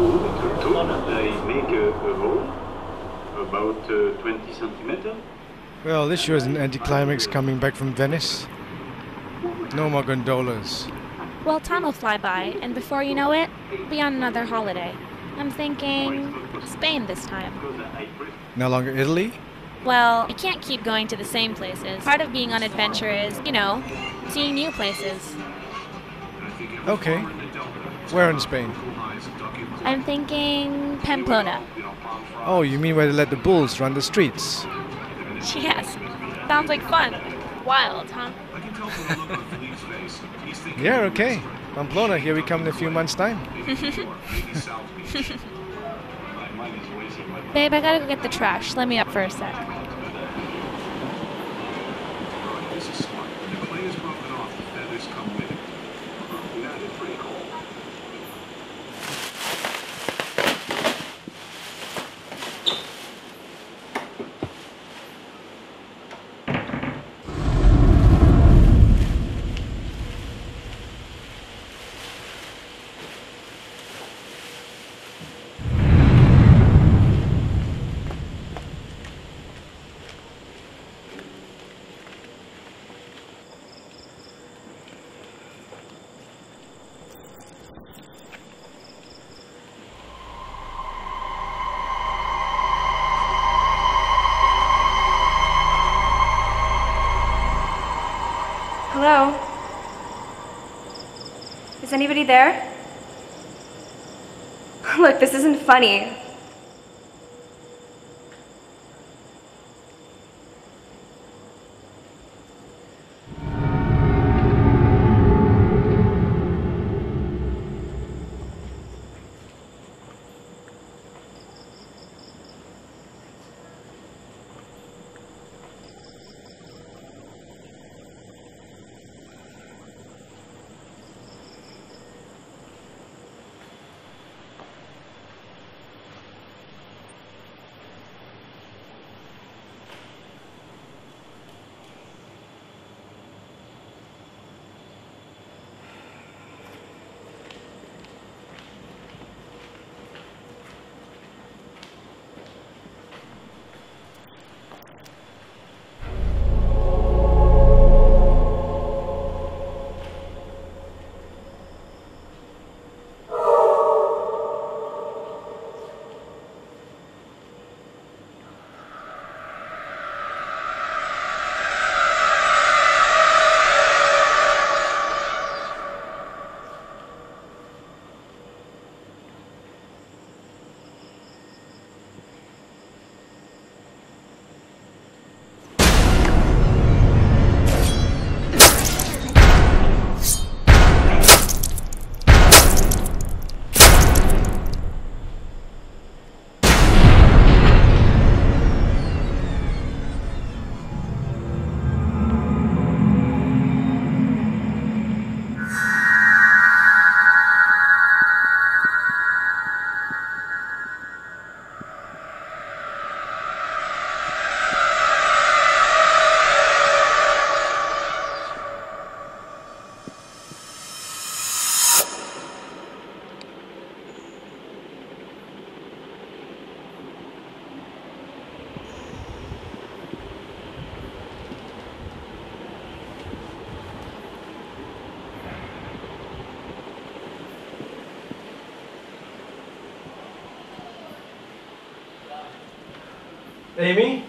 tall. I make a hole about 20 centimeters. Well, this sure is an anticlimax coming back from Venice. No more gondolas. Well, time will fly by, and before you know it, we'll be on another holiday. I'm thinking Spain this time. No longer Italy? Well, I can't keep going to the same places. Part of being on adventure is, you know, seeing new places. Okay. Where in Spain? I'm thinking Pamplona. Oh, you mean where they let the bulls run the streets? Yes. Sounds like fun. Wild, huh? Yeah, okay. Pamplona, here we come in a few months' time. Babe, I gotta go get the trash. Let me up for a sec. Hello? Is anybody there? Look, this isn't funny. Amy?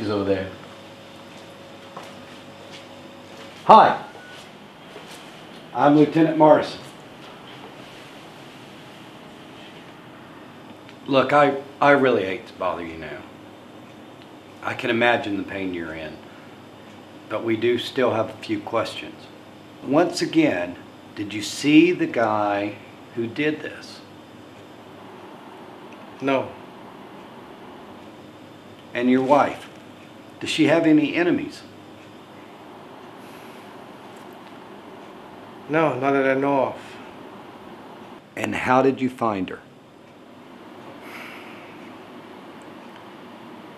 He's over there. Hi, I'm Lieutenant Morrison. Look, I really hate to bother you now. I can imagine the pain you're in, but we do still have a few questions. Once again, did you see the guy who did this? No. And your wife, does she have any enemies? No, not that I know of. And how did you find her?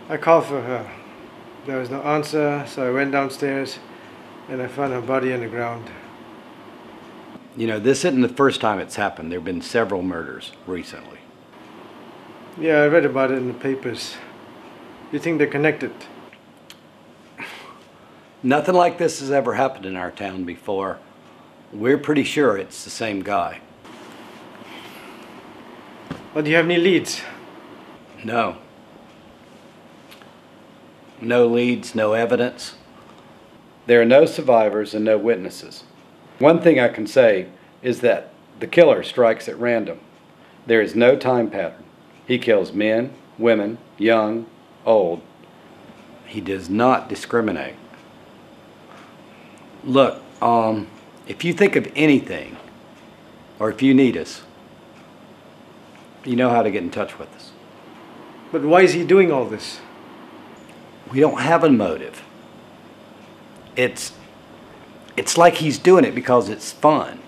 I called for her. There was no answer, so I went downstairs and I found her body on the ground. You know, this isn't the first time it's happened. There have been several murders recently. Yeah, I read about it in the papers. You think they're connected? Nothing like this has ever happened in our town before. We're pretty sure it's the same guy. Well, do you have any leads? No. No leads, no evidence. There are no survivors and no witnesses. One thing I can say is that the killer strikes at random. There is no time pattern. He kills men, women, young, old. He does not discriminate. Look, if you think of anything, or if you need us, you know how to get in touch with us. But why is he doing all this? We don't have a motive. It's like he's doing it because it's fun.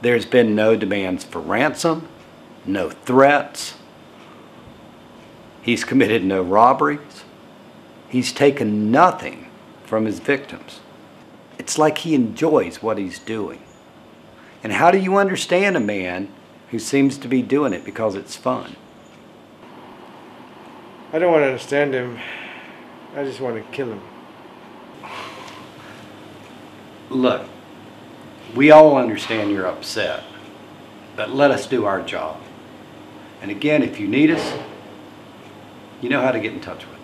There's been no demands for ransom, no threats. He's committed no robberies. He's taken nothing from his victims. It's like he enjoys what he's doing. And how do you understand a man who seems to be doing it because it's fun? I don't want to understand him. I just want to kill him. Look, we all understand you're upset, but let us do our job. And again, if you need us, you know how to get in touch with us.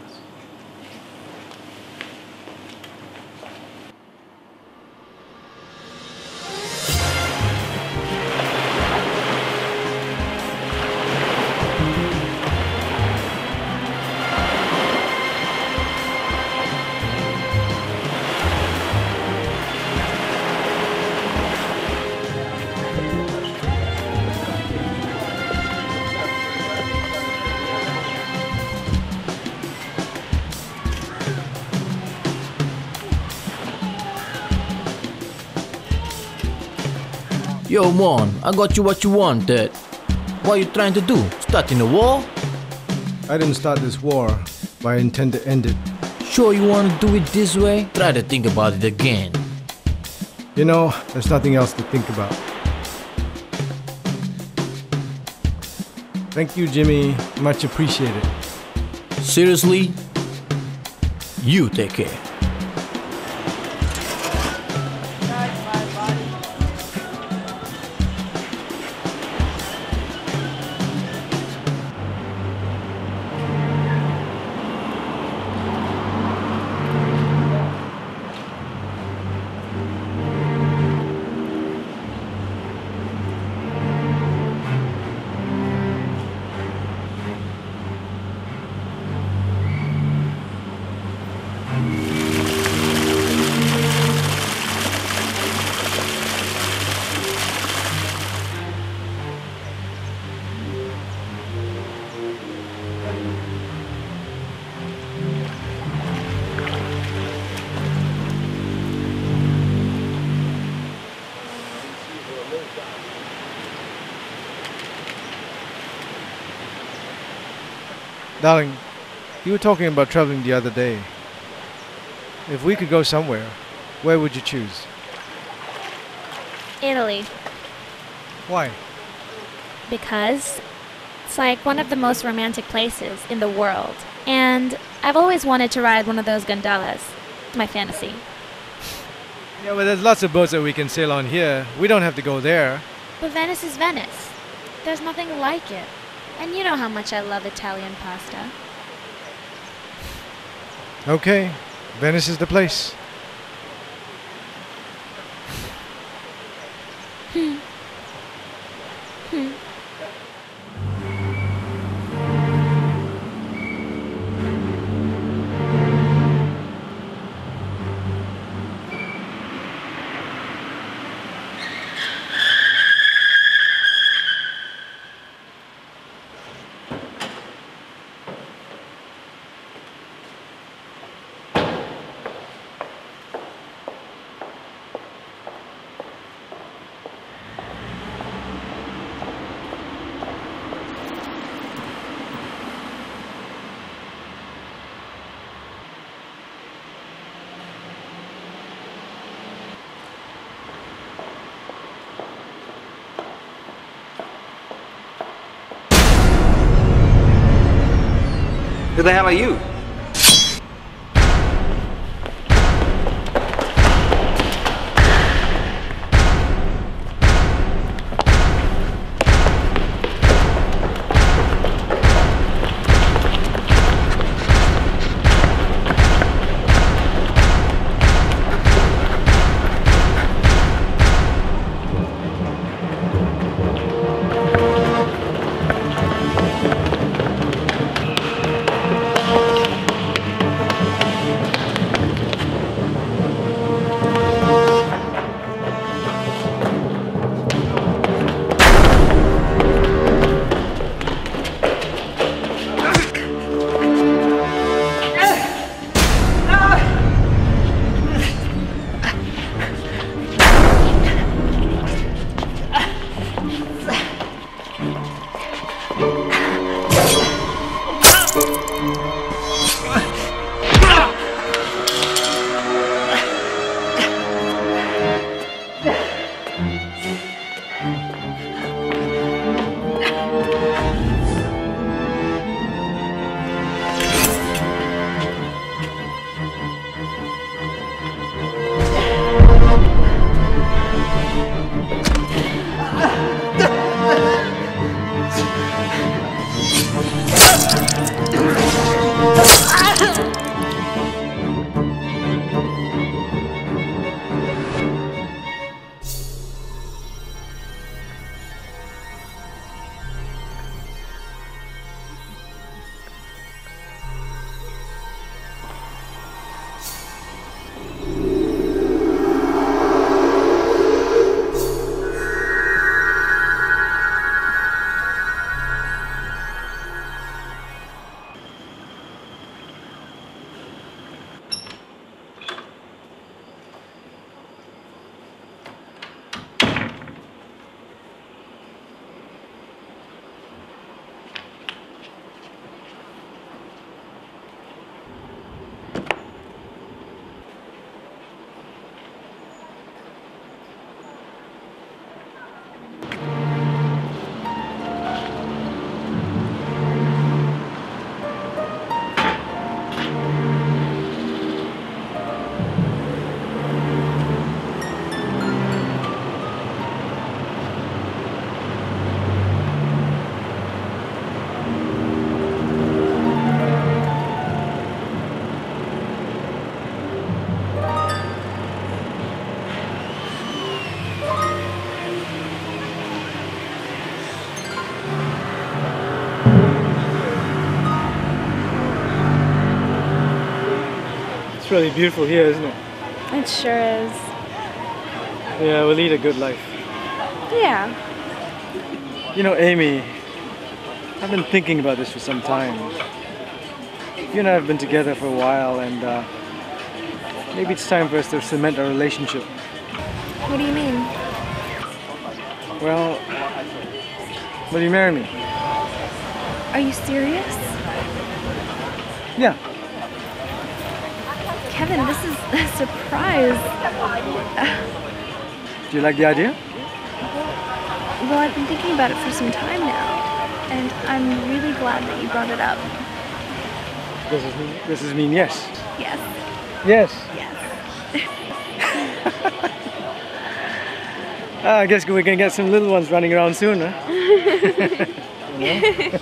Yo, man, I got you what you wanted. What are you trying to do? Starting a war? I didn't start this war, but I intend to end it. Sure you want to do it this way? Try to think about it again. You know, there's nothing else to think about. Thank you, Jimmy. Much appreciated. Seriously? You take care. Darling, you were talking about traveling the other day. If we could go somewhere, where would you choose? Italy. Why? Because it's like one of the most romantic places in the world. And I've always wanted to ride one of those gondolas. My fantasy. Yeah, well, there's lots of boats that we can sail on here. We don't have to go there. But Venice is Venice. There's nothing like it. And you know how much I love Italian pasta. Okay, Venice is the place. Who the hell are you? It's really beautiful here, isn't it? It sure is. Yeah, we'll lead a good life. Yeah. You know, Amy, I've been thinking about this for some time. You and I have been together for a while, and maybe it's time for us to cement our relationship. What do you mean? Well, will you marry me? Are you serious? Yeah. Kevin, this is a surprise. Do you like the idea? Well, I've been thinking about it for some time now, and I'm really glad that you brought it up. This is mean yes? Yes. Yes? Yes. I guess we can get some little ones running around soon, huh? You know?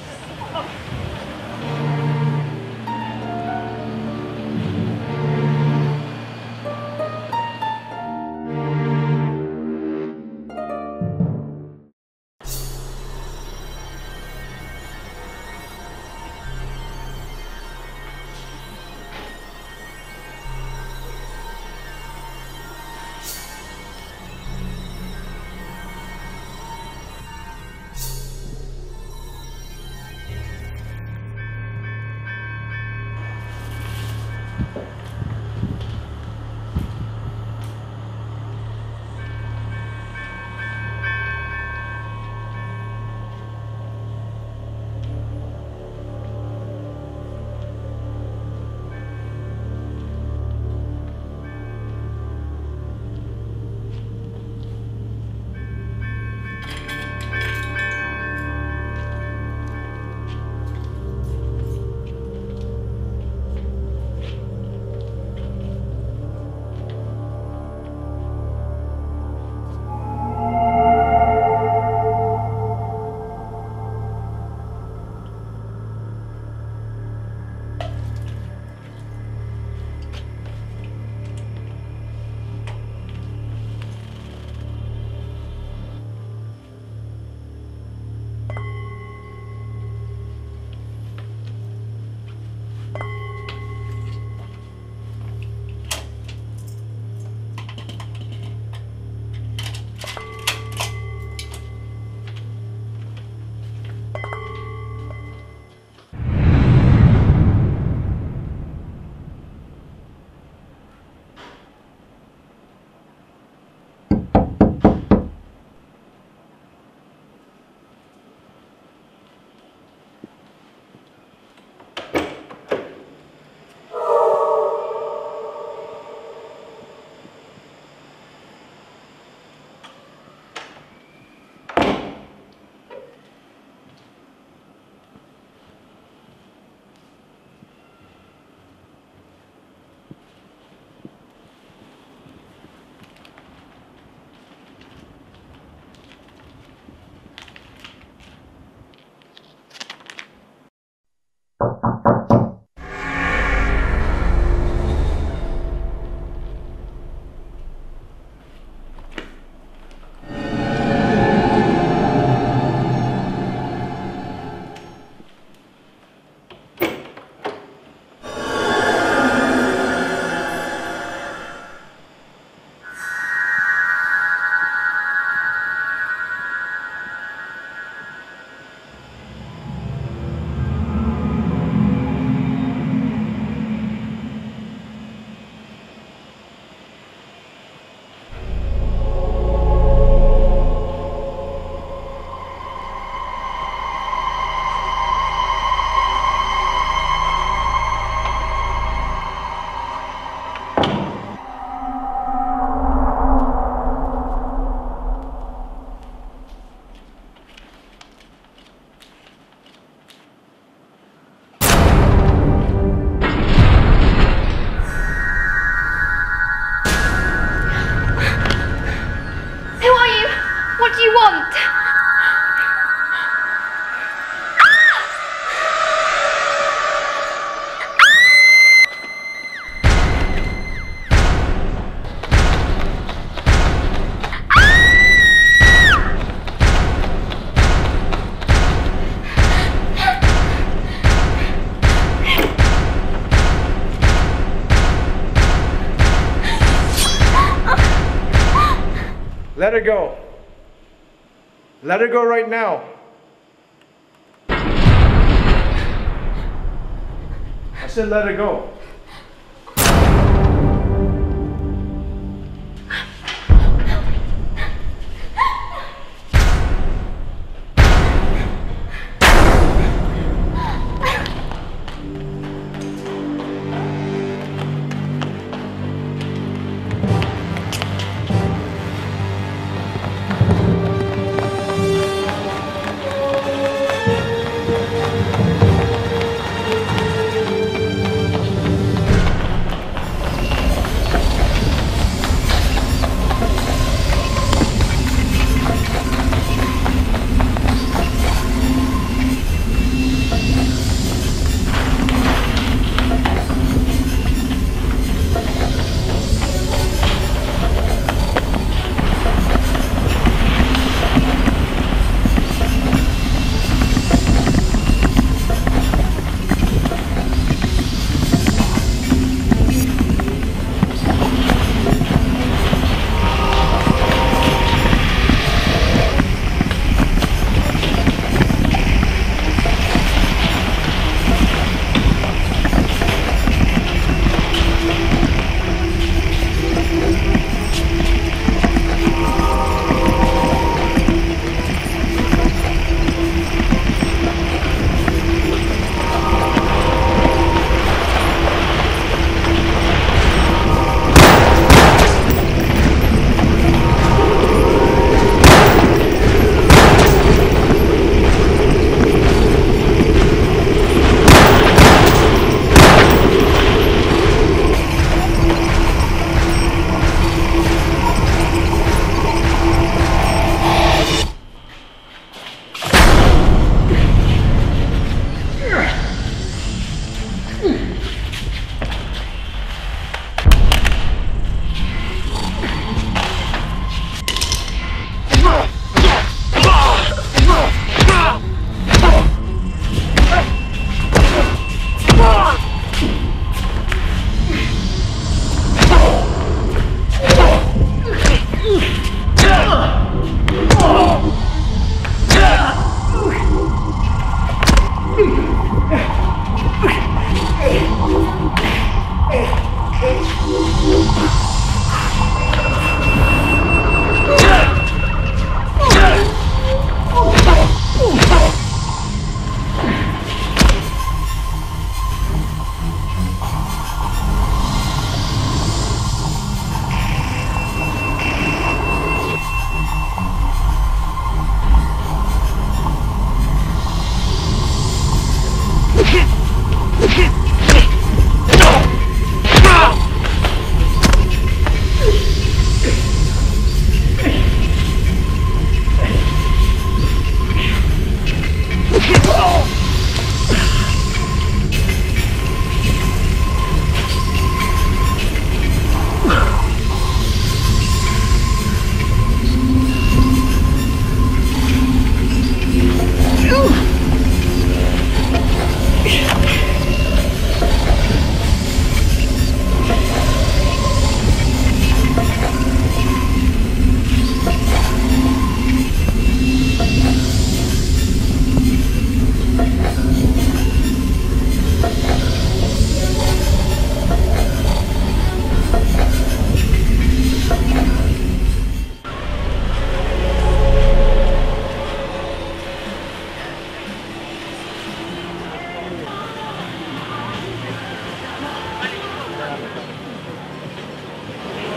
Let her go. Let her go right now. I said let her go.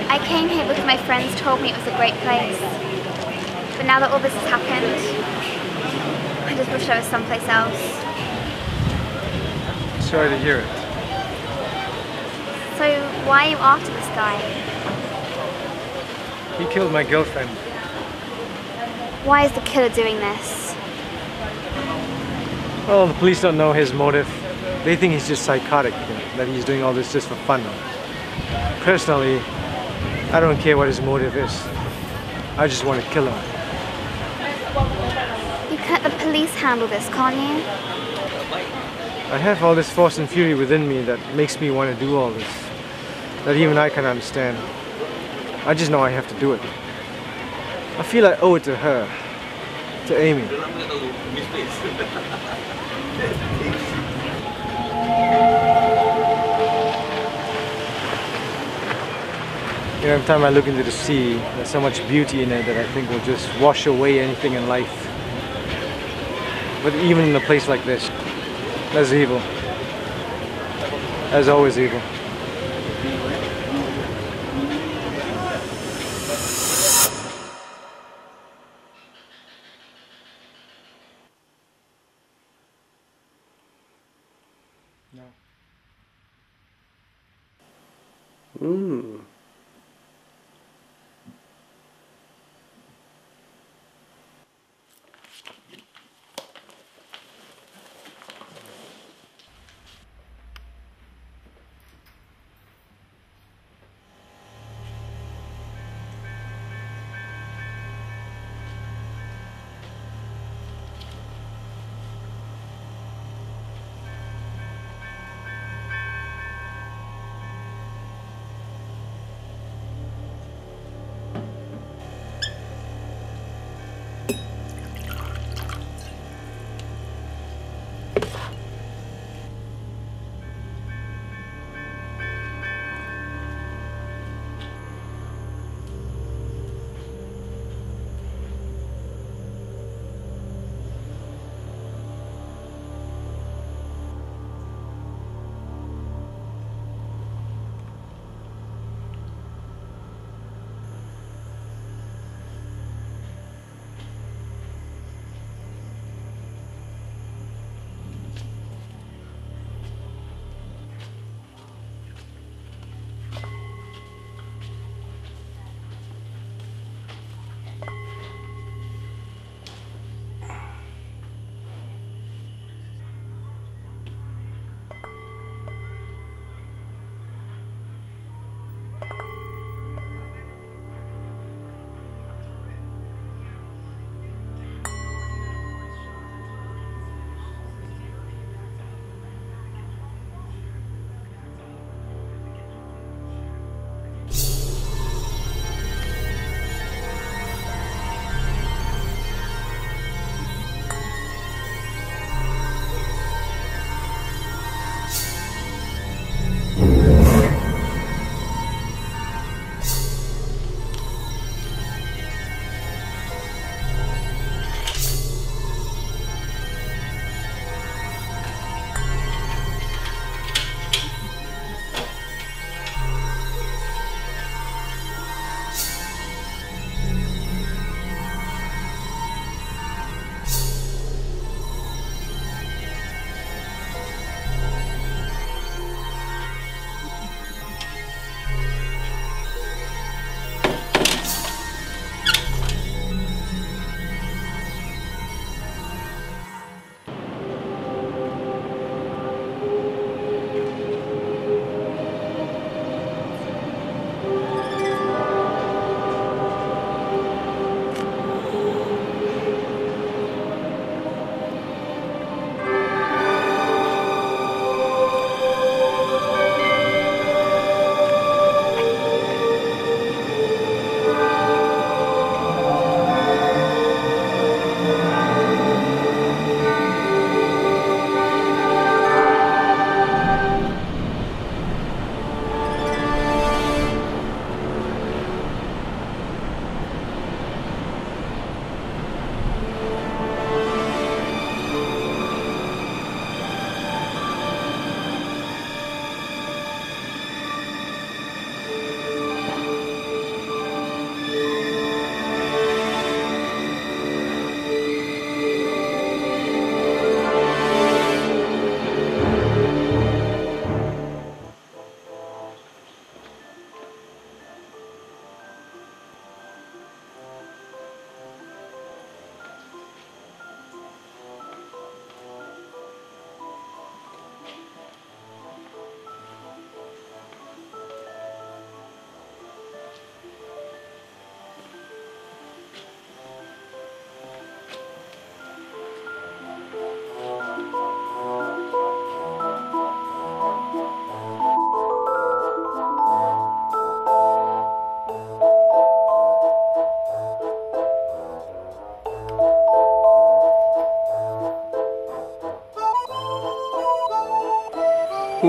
I came here because my friends told me it was a great place, but now that all this has happened, I just wish I was someplace else. Sorry to hear it. So why are you after this guy? He killed my girlfriend. Why is the killer doing this? Well, the police don't know his motive. They think he's just psychotic, you know, that he's doing all this just for fun. Personally, I don't care what his motive is. I just want to kill him. You can't let the police handle this, can't you? I have all this force and fury within me that makes me want to do all this, that even I can understand. I just know I have to do it. I feel I owe it to her, to Amy. You know, every time I look into the sea, there's so much beauty in it that I think will just wash away anything in life. But even in a place like this, there's evil. There's always evil. No.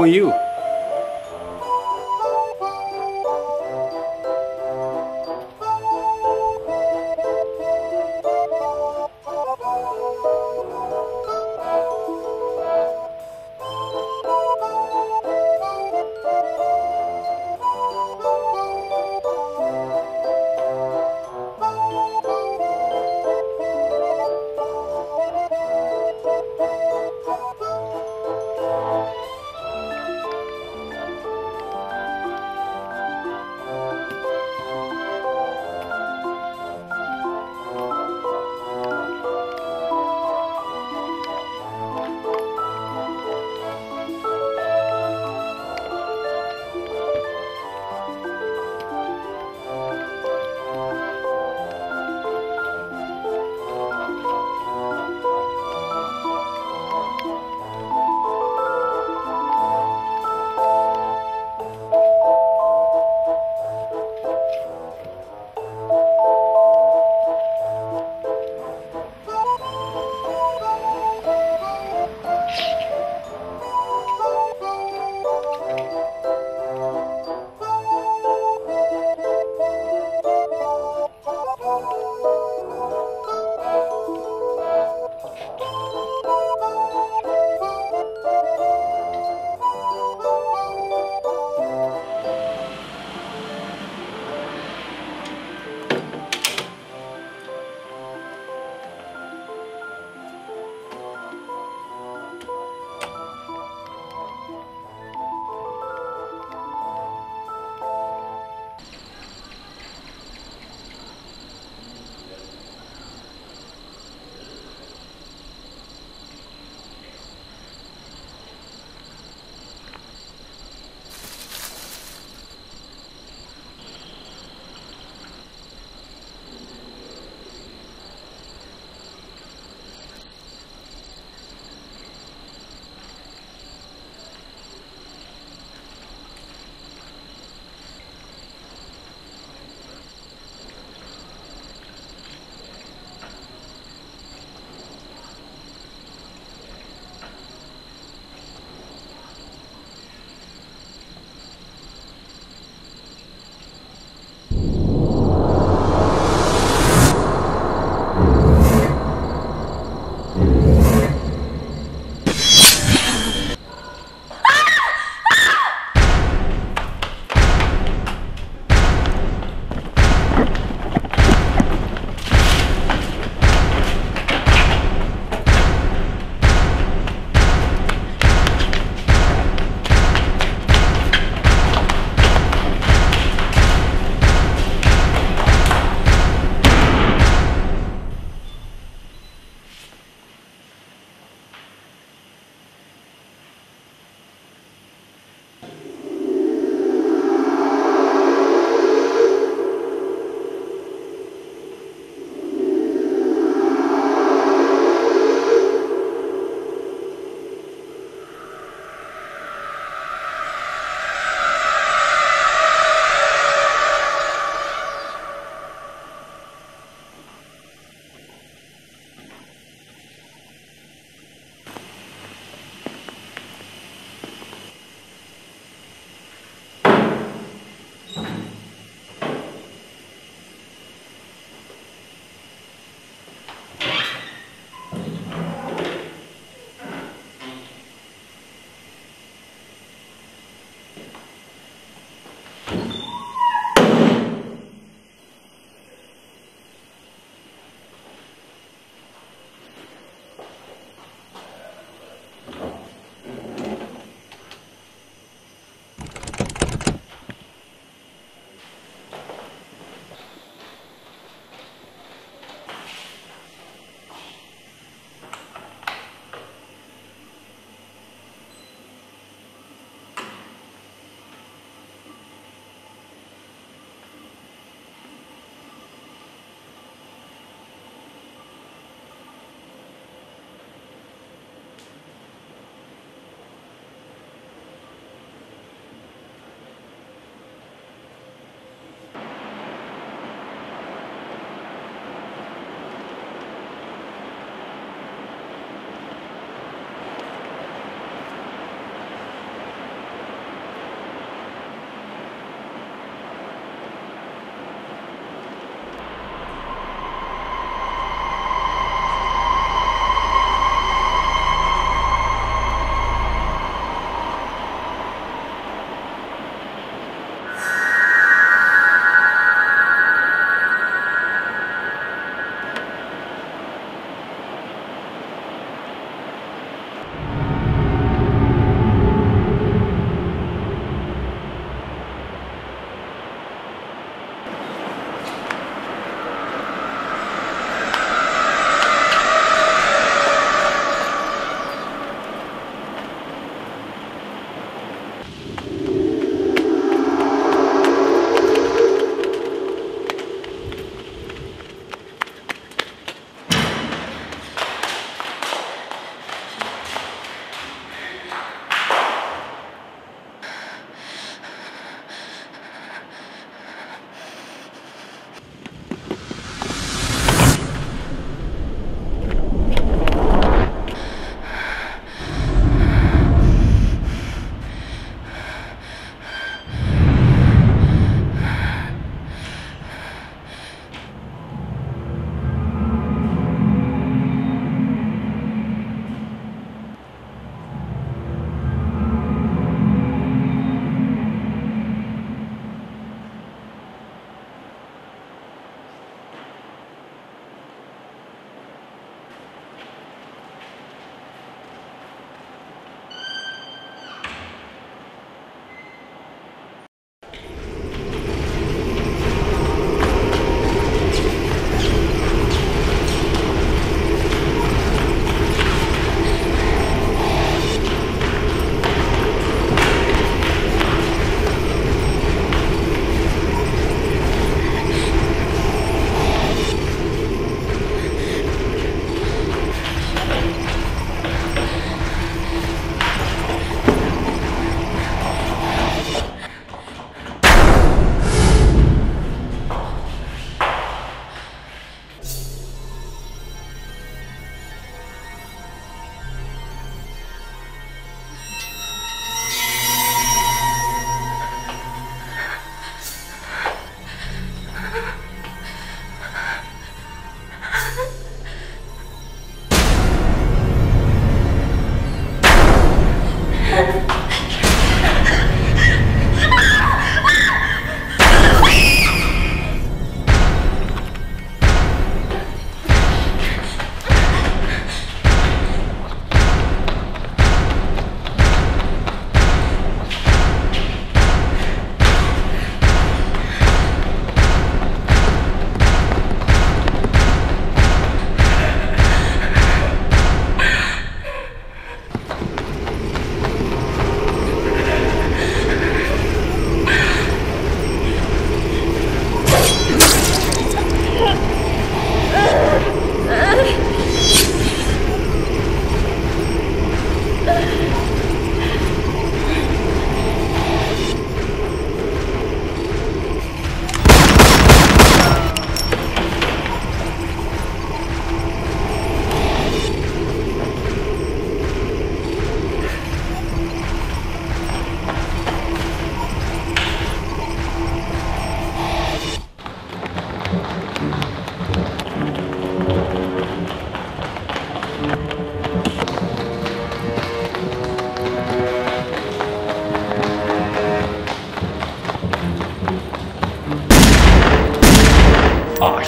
are you?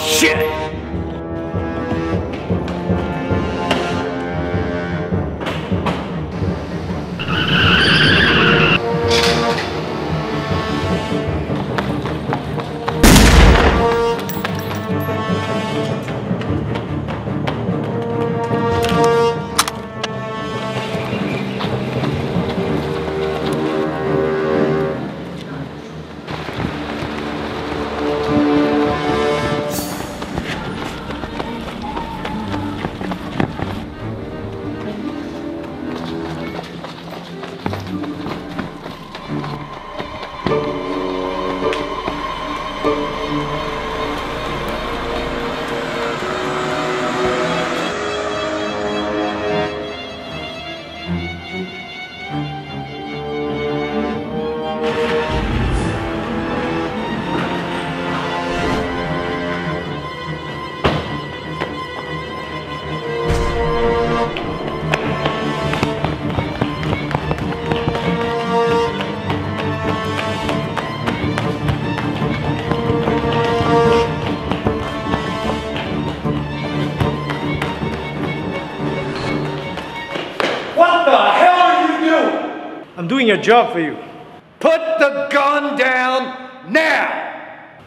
shit! I'm doing your job for you. Put the gun down now!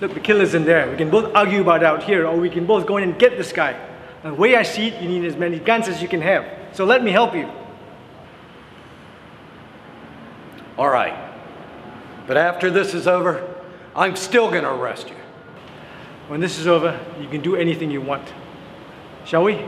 Look, the killer's in there. We can both argue about it out here, or we can both go in and get this guy. The way I see it, you need as many guns as you can have. So let me help you. All right. But after this is over, I'm still gonna arrest you. When this is over, you can do anything you want. Shall we?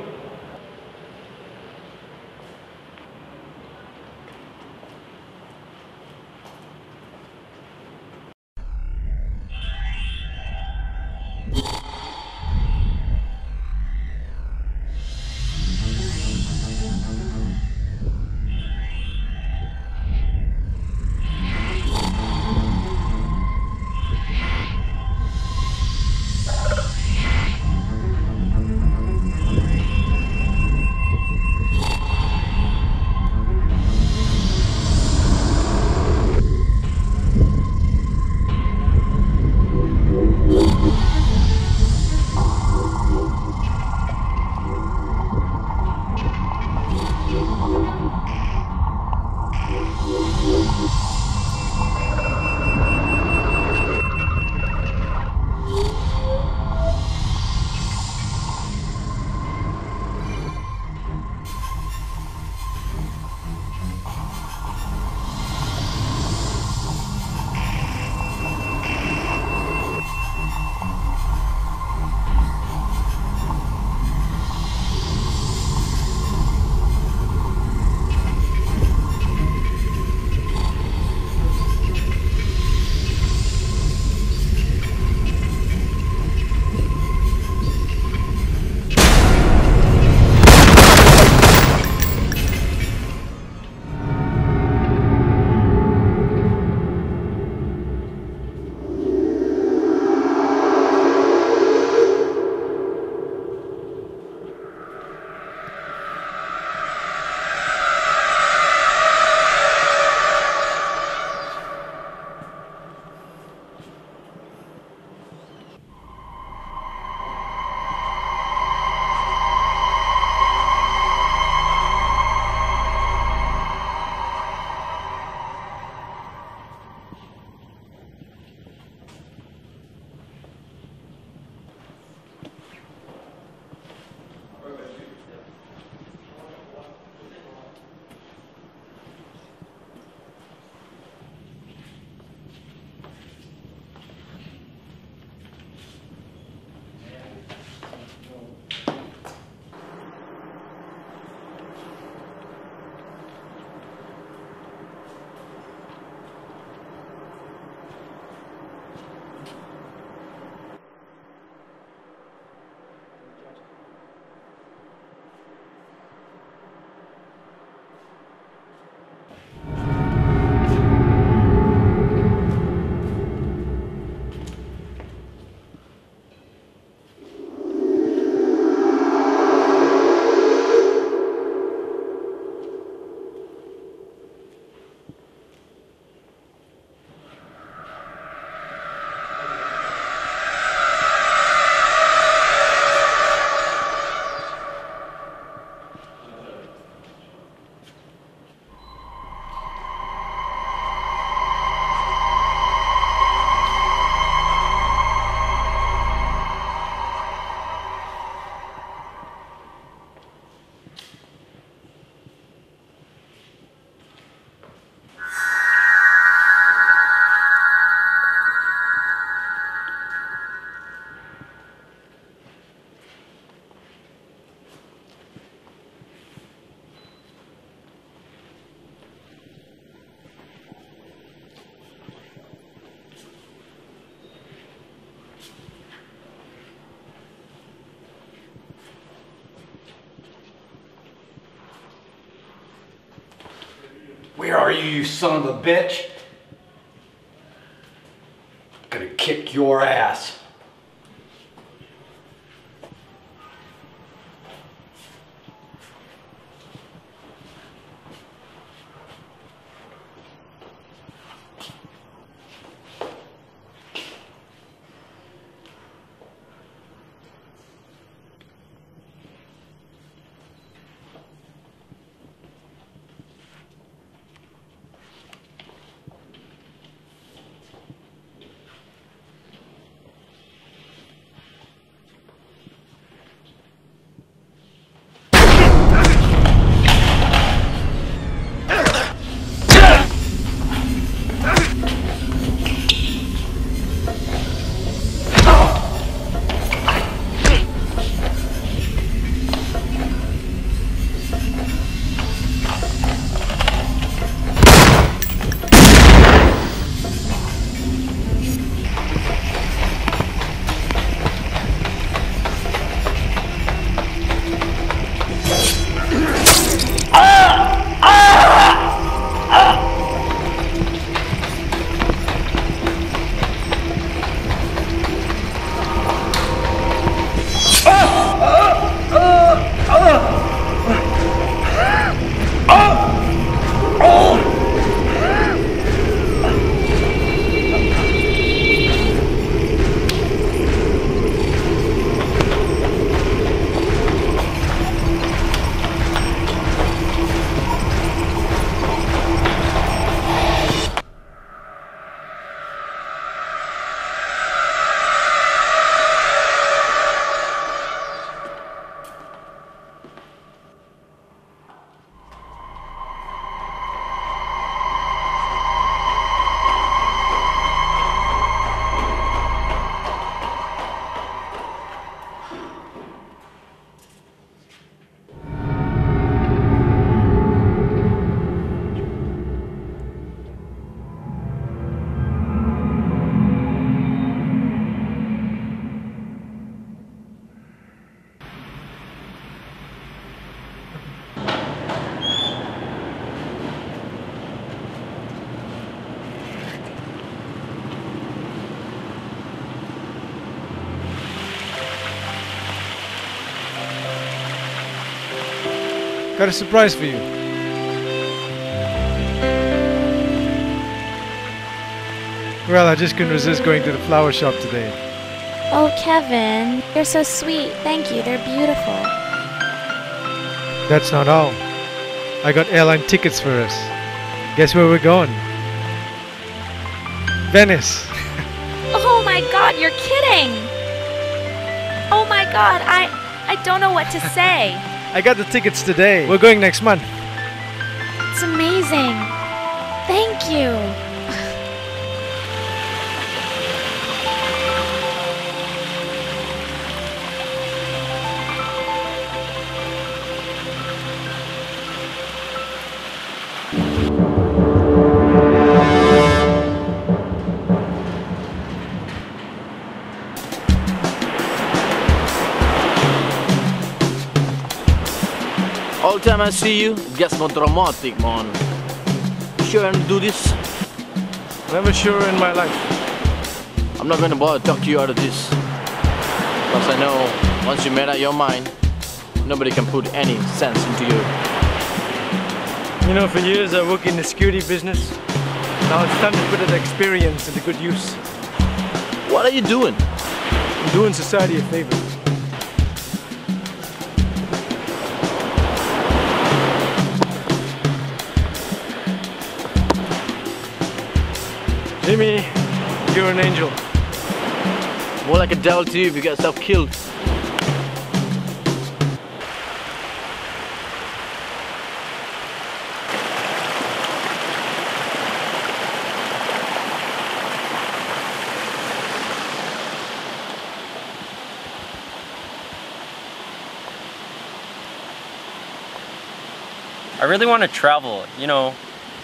Where are you, you son of a bitch? I'm gonna kick your ass. Got a surprise for you. Well, I just couldn't resist going to the flower shop today. Oh, Kevin, you're so sweet. Thank you, they're beautiful. That's not all. I got airline tickets for us. Guess where we're going? Venice. Oh my God, you're kidding! Oh my God, I don't know what to say. I got the tickets today. We're going next month. It's amazing. Thank you. All time I see you, it gets more dramatic, man. You sure I'm gonna do this? Never sure in my life. I'm not gonna bother talk to you out of this. Because I know, once you made up your mind, nobody can put any sense into you. You know, for years I worked in the security business. Now it's time to put that experience into good use. What are you doing? I'm doing society a favor. Jimmy, you're an angel. More like a devil to you if you get yourself killed. I really want to travel, you know,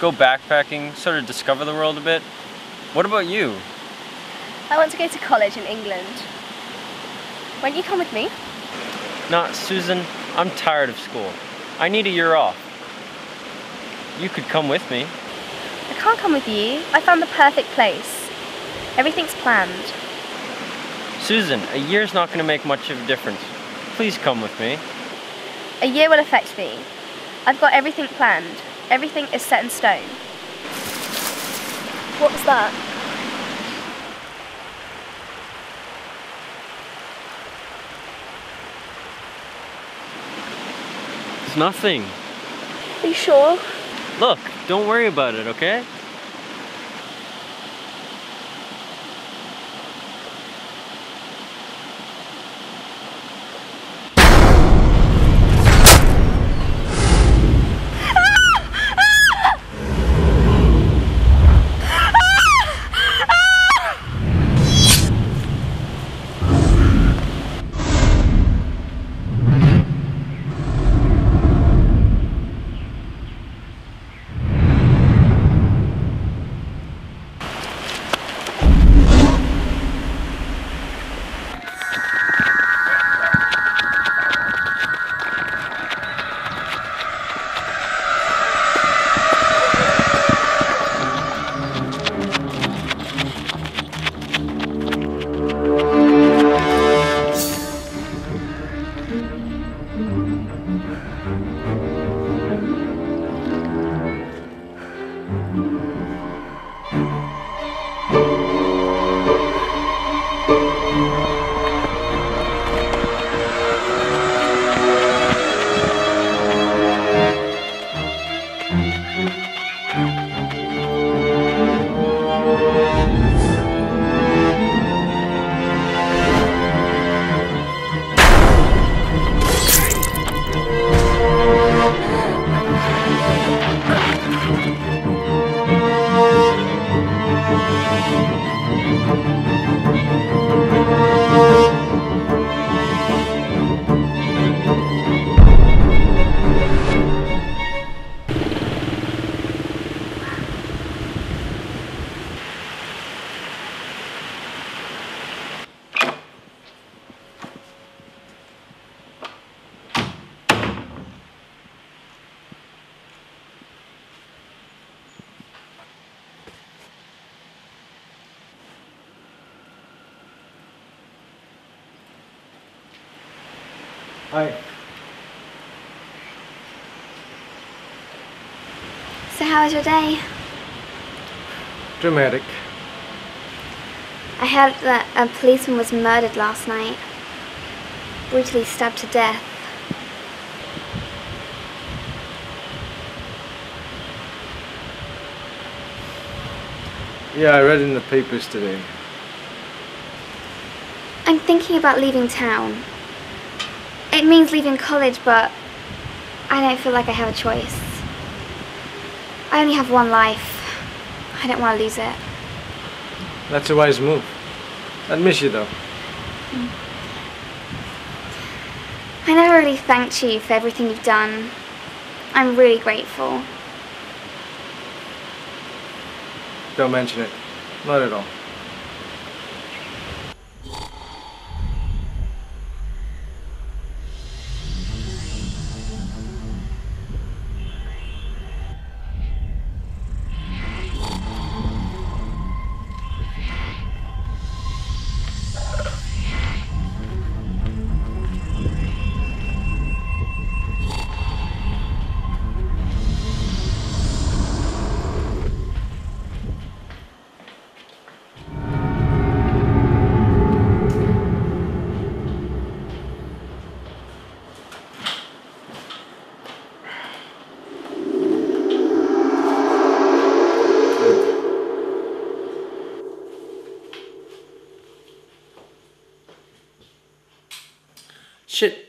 go backpacking, sort of discover the world a bit. What about you? I want to go to college in England. Won't you come with me? Not Susan. I'm tired of school. I need a year off. You could come with me. I can't come with you. I found the perfect place. Everything's planned. Susan, a year's not going to make much of a difference. Please come with me. A year will affect me. I've got everything planned. Everything is set in stone. What was that? It's nothing. Are you sure? Look, don't worry about it, okay? Hi. So how was your day? Dramatic. I heard that a policeman was murdered last night. Brutally stabbed to death. Yeah, I read in the papers today. I'm thinking about leaving town. It means leaving college, but I don't feel like I have a choice. I only have one life. I don't want to lose it. That's a wise move. I'd miss you, though. I never really thanked you for everything you've done. I'm really grateful. Don't mention it. Not at all. Shit.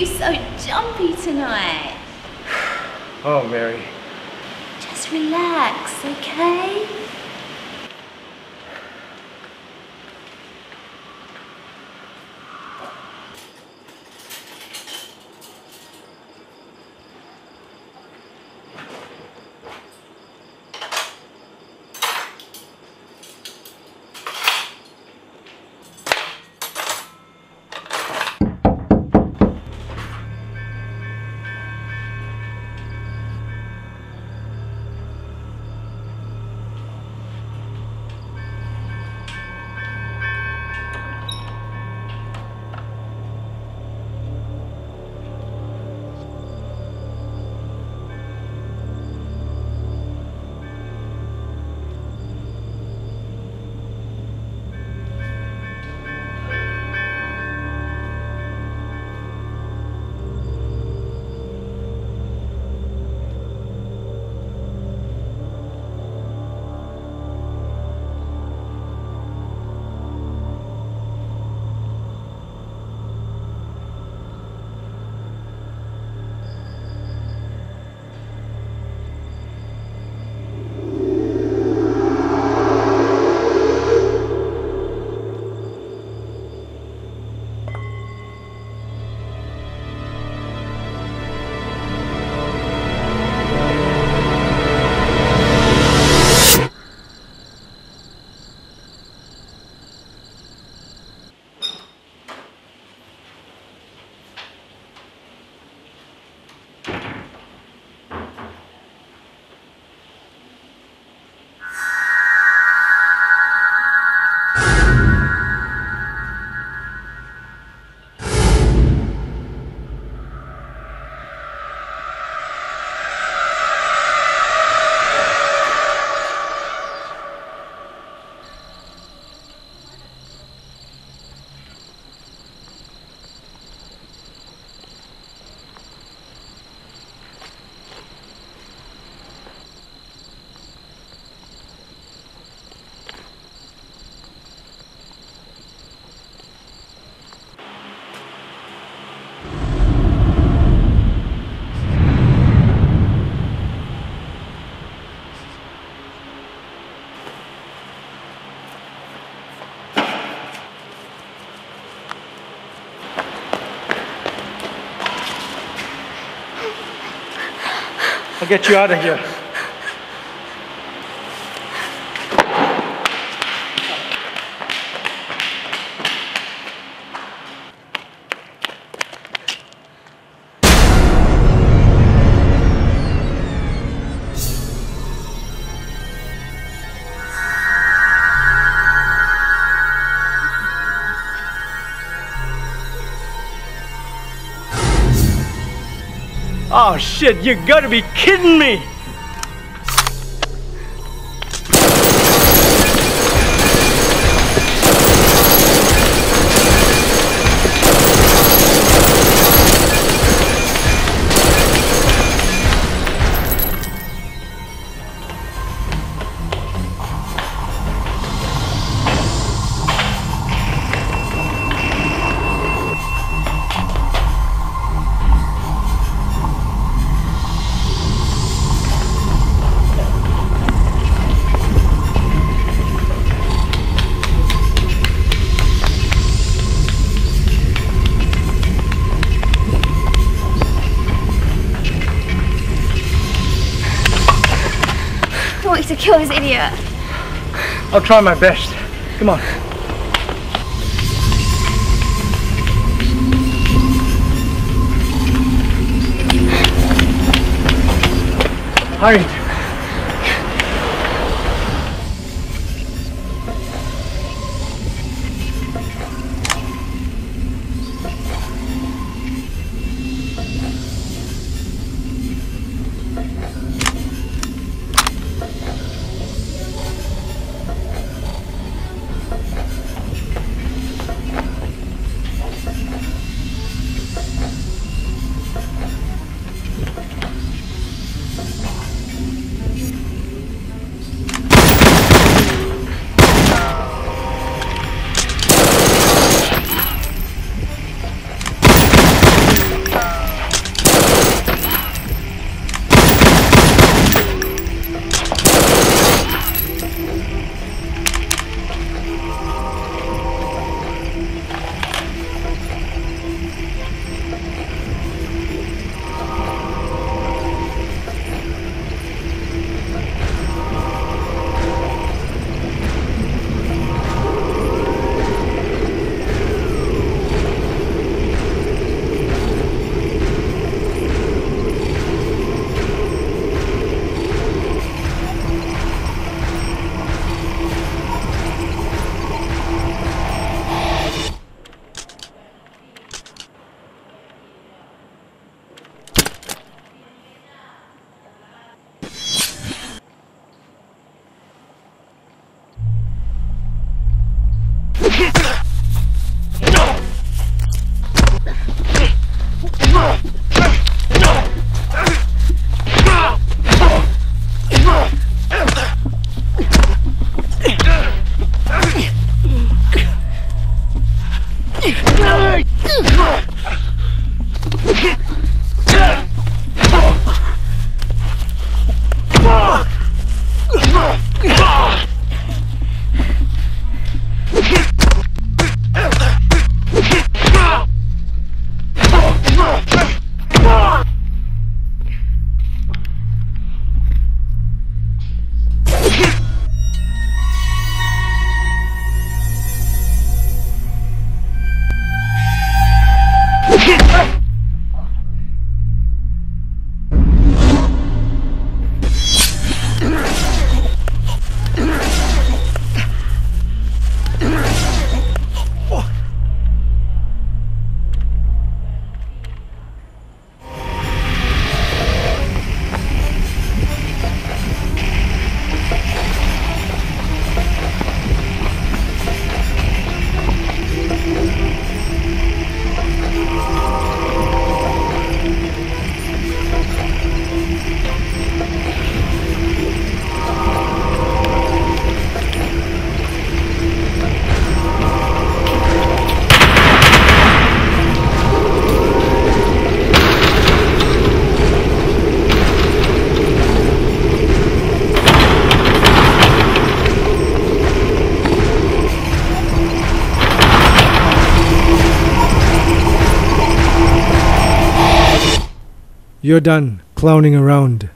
you so jumpy tonight? Oh, Mary. Just relax, okay? I'll get you out of here. Oh shit, you gotta be kidding me! To kill this idiot. I'll try my best. Come on. Hurry. You're done clowning around.